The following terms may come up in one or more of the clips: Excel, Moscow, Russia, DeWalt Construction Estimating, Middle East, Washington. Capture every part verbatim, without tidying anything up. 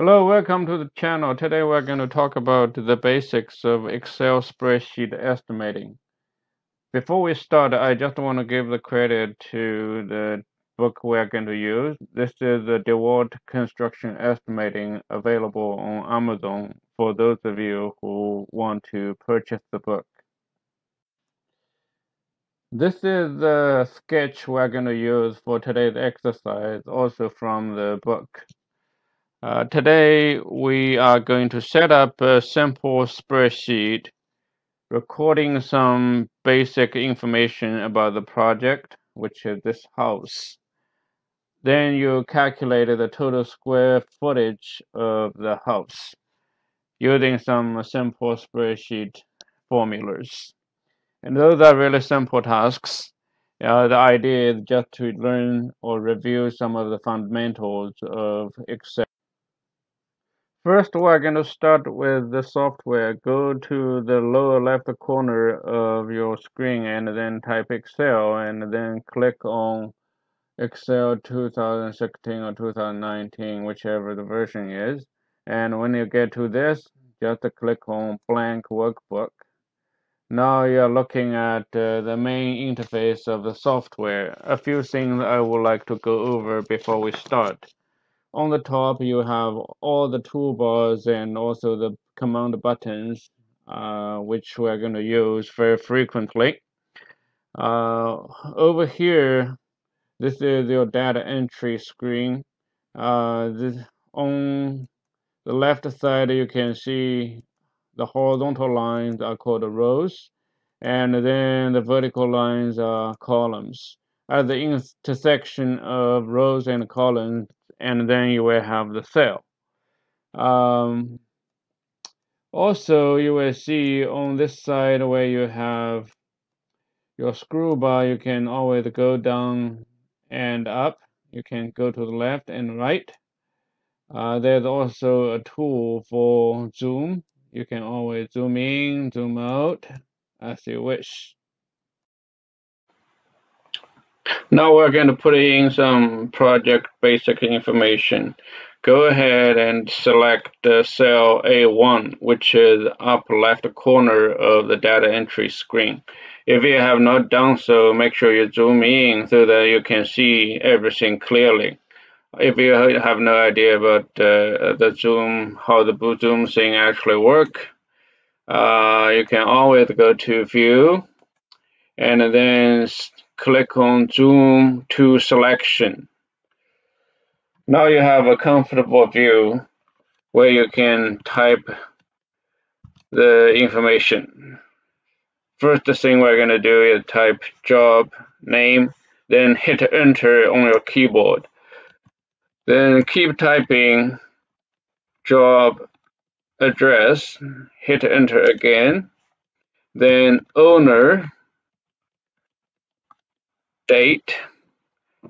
Hello, welcome to the channel. Today we're going to talk about the basics of Excel spreadsheet estimating. Before we start, I just want to give the credit to the book we're going to use. This is the DeWalt Construction Estimating, available on Amazon for those of you who want to purchase the book. This is the sketch we're going to use for today's exercise, also from the book. Uh, today we are going to set up a simple spreadsheet recording some basic information about the project, which is this house. Then you calculate the total square footage of the house using some simple spreadsheet formulas. And those are really simple tasks. Uh, the idea is just to learn or review some of the fundamentals of Excel. First, we're going to start with the software. Go to the lower left corner of your screen and then type Excel and then click on Excel two thousand sixteen or two thousand nineteen, whichever the version is. And when you get to this, just click on blank workbook. Now you're looking at uh, the main interface of the software. A few things I would like to go over before we start. On the top, you have all the toolbars and also the command buttons, uh, which we're going to use very frequently. Uh, over here, this is your data entry screen. Uh, this, on the left side, you can see the horizontal lines are called rows, and then the vertical lines are columns. At the intersection of rows and columns, and then you will have the cell. Um, also, you will see on this side where you have your scroll bar, you can always go down and up. You can go to the left and right. Uh, there's also a tool for zoom. You can always zoom in, zoom out, as you wish. Now we're going to put in some project basic information. Go ahead and select the cell A one, which is upper left corner of the data entry screen. If you have not done so, make sure you zoom in so that you can see everything clearly. If you have no idea about uh, the zoom, how the zoom thing actually works, uh, you can always go to view and then click on zoom to selection. Now you have a comfortable view where you can type the information. First thing we're going to do is type job name, then hit enter on your keyboard. Then keep typing job address, hit enter again, then owner, date.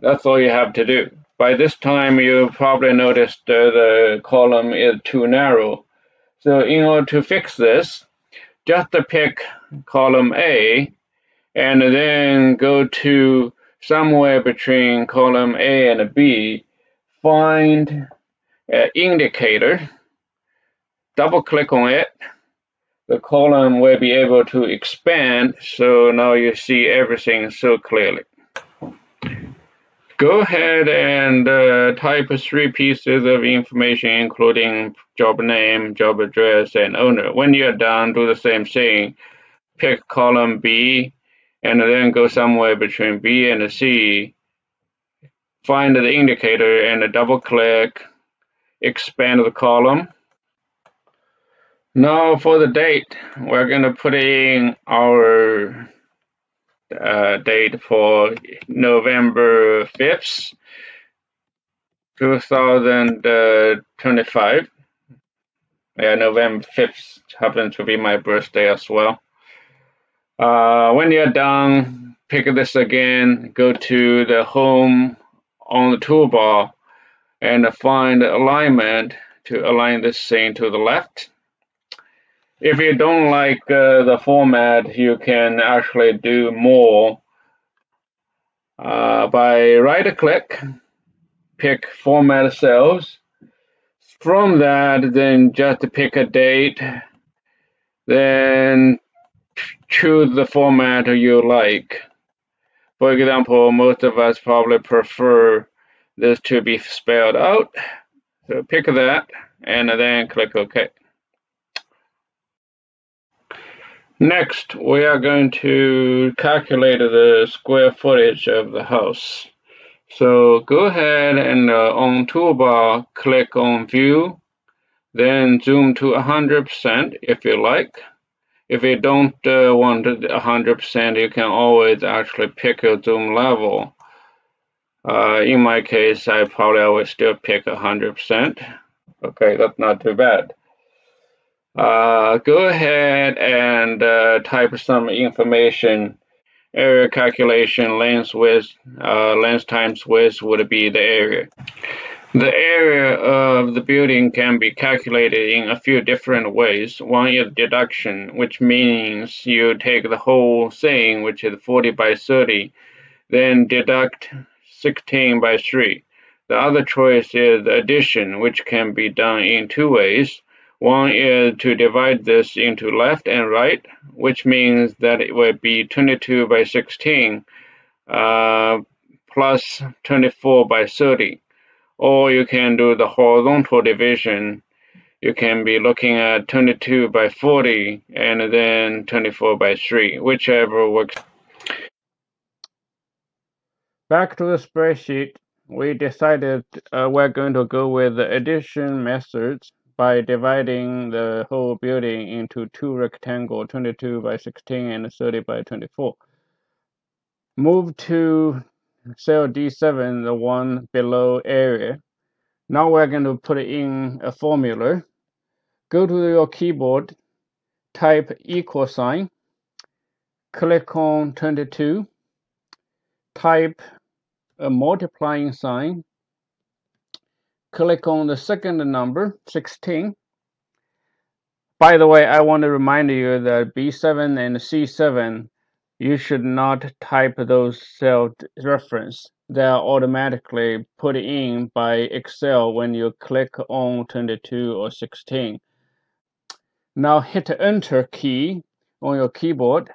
That's all you have to do. By this time, you probably noticed uh, the column is too narrow. So in order to fix this, just pick column A and then go to somewhere between column A and B, find an indicator, double click on it. The column will be able to expand, so now you see everything so clearly. Go ahead and uh, type three pieces of information, including job name, job address, and owner. When you're done, do the same thing. Pick column B, and then go somewhere between B and C. Find the indicator and double-click, expand the column. Now for the date, we're going to put in our uh, date for November fifth, two thousand twenty-five. Yeah, November fifth happens to be my birthday as well. Uh, when you're done, pick this again, go to the home on the toolbar and find alignment to align this thing to the left. If you don't like uh, the format, you can actually do more uh, by right click, pick format cells, From that, then just pick a date, then choose the format you like. For example, most of us probably prefer this to be spelled out. So pick that and then click OK. Next, we are going to calculate the square footage of the house. So go ahead and uh, on toolbar, click on View, then zoom to one hundred percent if you like. If you don't uh, want one hundred percent, you can always actually pick your zoom level. Uh, in my case, I probably always still pick one hundred percent. Okay, that's not too bad. Uh, go ahead and uh, type some information. Area calculation, length, width, uh, length times width would be the area. The area of the building can be calculated in a few different ways. One is deduction, which means you take the whole thing, which is forty by thirty, then deduct sixteen by three. The other choice is addition, which can be done in two ways. One is to divide this into left and right, which means that it would be twenty-two by sixteen uh, plus twenty-four by thirty. Or you can do the horizontal division. You can be looking at twenty-two by forty and then twenty-four by three, whichever works. Back to the spreadsheet, we decided uh, we're going to go with the addition methods by dividing the whole building into two rectangles, twenty-two by sixteen and thirty by twenty-four. Move to cell D seven, the one below area. Now we're going to put in a formula. Go to your keyboard, type equal sign, click on twenty-two, type a multiplying sign, click on the second number, sixteen. By the way, I want to remind you that B seven and C seven, you should not type those cell reference. They are automatically put in by Excel when you click on twenty-two or sixteen. Now hit the Enter key on your keyboard.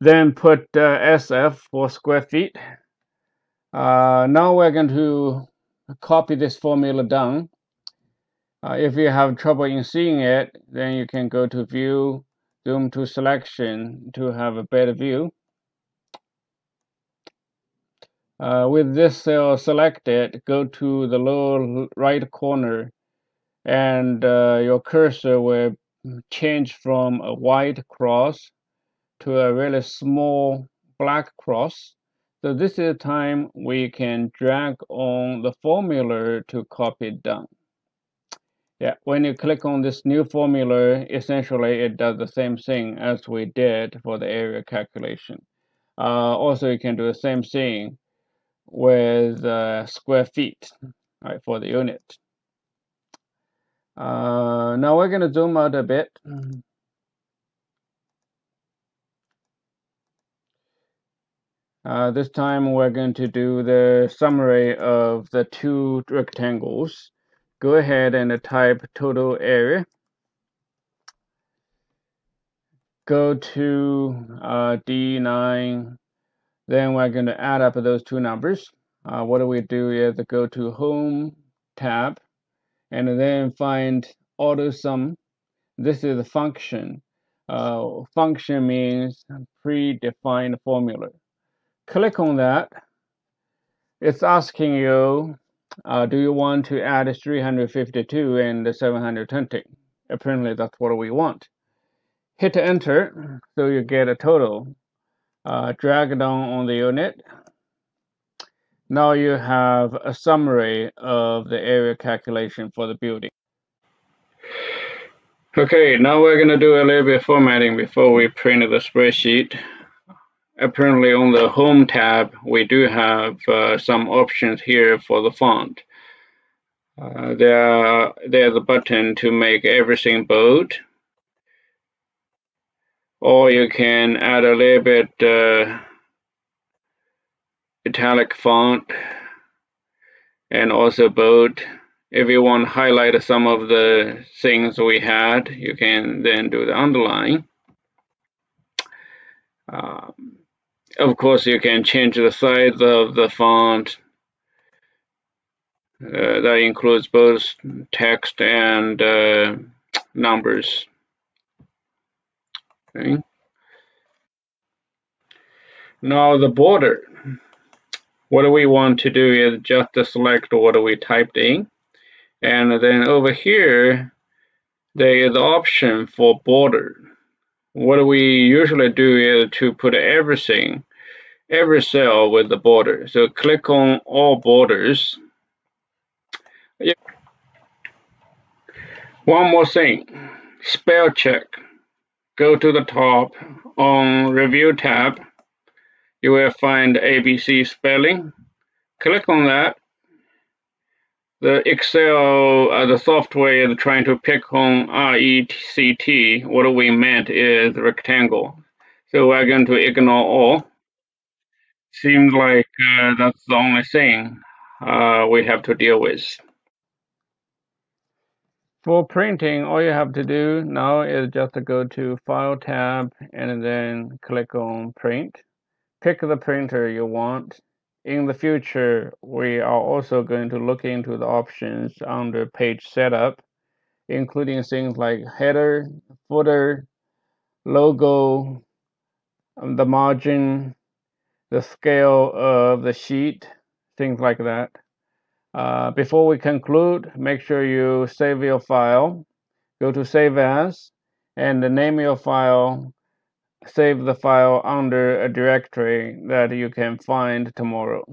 Then put uh, S F for square feet. Uh, now we're going to copy this formula down. Uh, if you have trouble in seeing it, then you can go to View, zoom to Selection to have a better view. Uh, with this cell selected, go to the lower right corner, and uh, your cursor will change from a white cross to a really small black cross. So this is the time we can drag on the formula to copy it down. Yeah, when you click on this new formula, essentially it does the same thing as we did for the area calculation. Uh, also, you can do the same thing with uh, square feet, right, for the unit. Uh, now we're going to zoom out a bit. Uh, this time we're going to do the summary of the two rectangles. Go ahead and type total area. Go to uh, D nine. Then we're going to add up those two numbers. Uh, what do we do is go to Home tab and then find Auto Sum. This is a function. Uh, function means predefined formula. Click on that. It's asking you, Uh, do you want to add three hundred fifty-two and seven hundred twenty? Apparently that's what we want. Hit Enter, so you get a total. Uh, drag down on the unit. Now you have a summary of the area calculation for the building. Okay, now we're going to do a little bit of formatting before we print the spreadsheet. Apparently on the Home tab, we do have uh, some options here for the font. Uh, there are, there's a button to make everything bold. Or you can add a little bit uh, italic font. and also bold. If you want to highlight some of the things we had, you can then do the underline. Um, of course, you can change the size of the font. Uh, that includes both text and uh, numbers. Okay. Now the border. What we want to do is just select what we typed in. And then over here, there is the option for border. What we usually do is to put everything, every cell with the border. So click on all borders. Yeah. One more thing, spell check. Go to the top on Review tab. You will find A B C spelling. Click on that. The Excel, uh, the software is trying to pick on R E C T. What we meant is rectangle. So we're going to ignore all. Seems like uh, that's the only thing uh, we have to deal with. For printing, all you have to do now is just to go to File tab and then click on Print. Pick the printer you want. In the future, we are also going to look into the options under Page Setup, including things like header, footer, logo, the margin, the scale of the sheet, things like that. Uh, before we conclude, make sure you save your file. Go to Save As and name your file. Save the file under a directory that you can find tomorrow.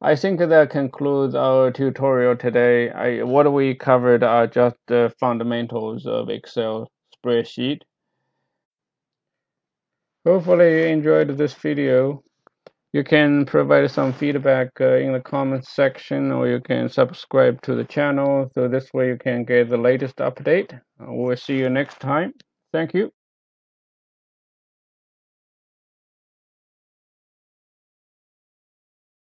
I think that concludes our tutorial today. I, what we covered are just the fundamentals of Excel spreadsheet. Hopefully you enjoyed this video. You can provide some feedback uh, in the comments section, or you can subscribe to the channel. So this way you can get the latest update. We'll see you next time. Thank you.